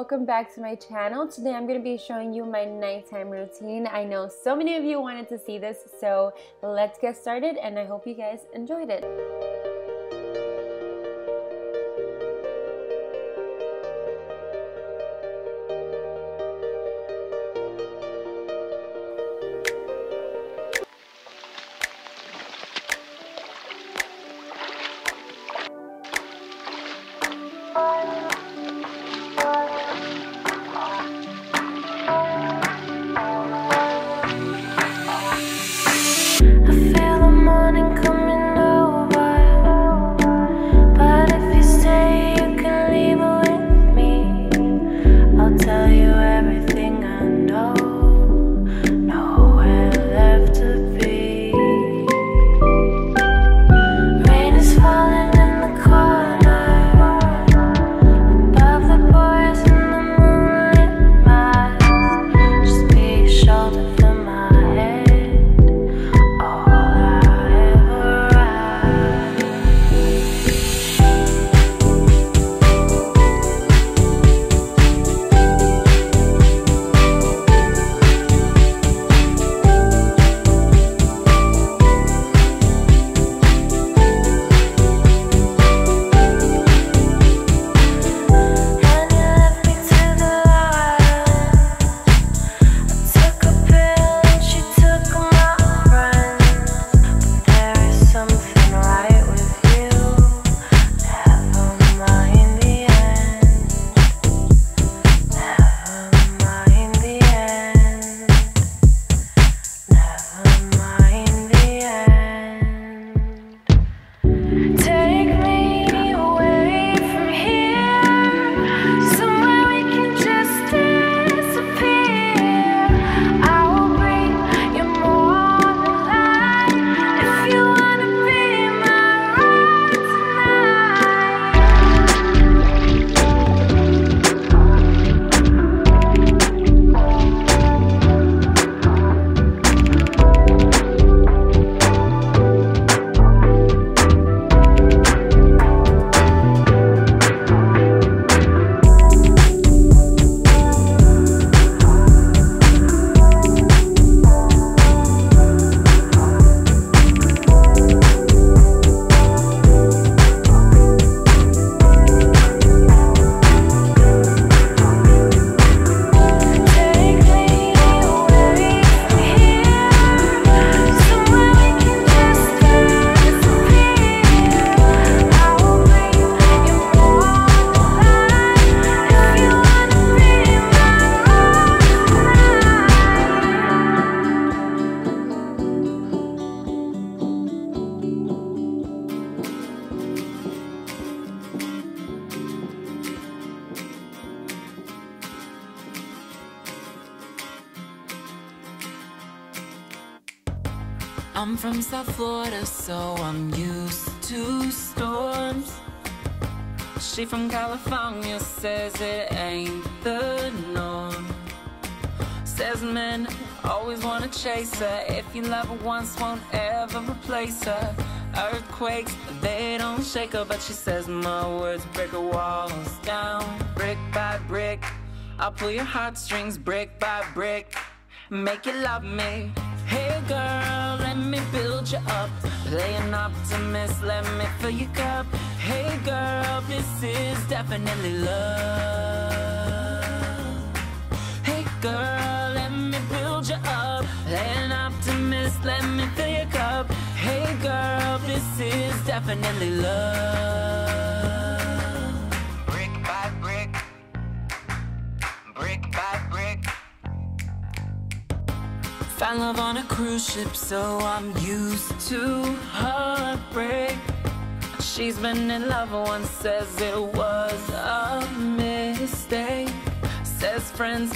welcome back to my channel. Today I'm going to be showing you my nighttime routine. I know so many of you wanted to see this, so let's get started and I hope you guys enjoyed it. I'm from South Florida, so I'm used to storms. She from California says it ain't the norm. Says men always wanna chase her. If you love her once, won't ever replace her. Earthquakes, they don't shake her, but she says my words break her walls down. Brick by brick, I'll pull your heartstrings brick by brick. Make you love me. Hey girl, let me build you up. Play an optimist, let me fill your cup. Hey girl, this is definitely love. Hey girl, let me build you up. Play an optimist, let me fill your cup. Hey girl, this is definitely love. Brick by brick, brick by brick. Found love on a cruise ship, so I'm used to heartbreak. She's been in love once, says it was a mistake. Says friends